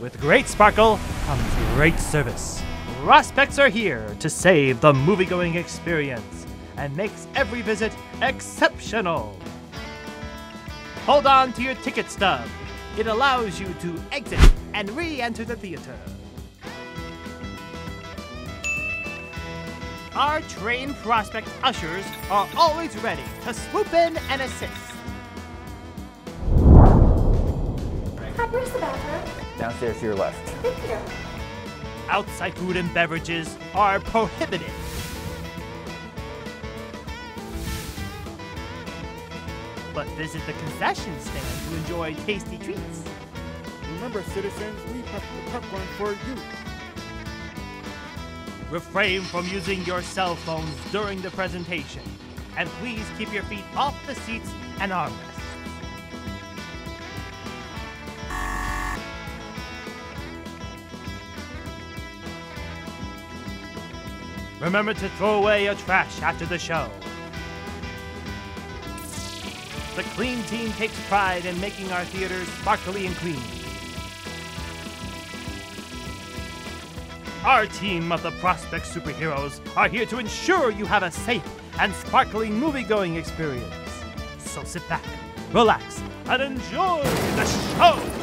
With great sparkle comes great service. Prospects are here to save the movie-going experience and makes every visit exceptional. Hold on to your ticket stub. It allows you to exit and re-enter the theater. Our trained prospect ushers are always ready to swoop in and assist. Hi, where's the bathroom? Downstairs to your left. Thank you. Outside food and beverages are prohibited. But visit the concession stand to enjoy tasty treats. Remember, citizens, we have the popcorn for you. Refrain from using your cell phones during the presentation, and please keep your feet off the seats and armrests. Remember to throw away your trash after the show. The clean team takes pride in making our theaters sparkly and clean. Our team of the Prospect Superheroes are here to ensure you have a safe and sparkling movie-going experience. So sit back, relax, and enjoy the show!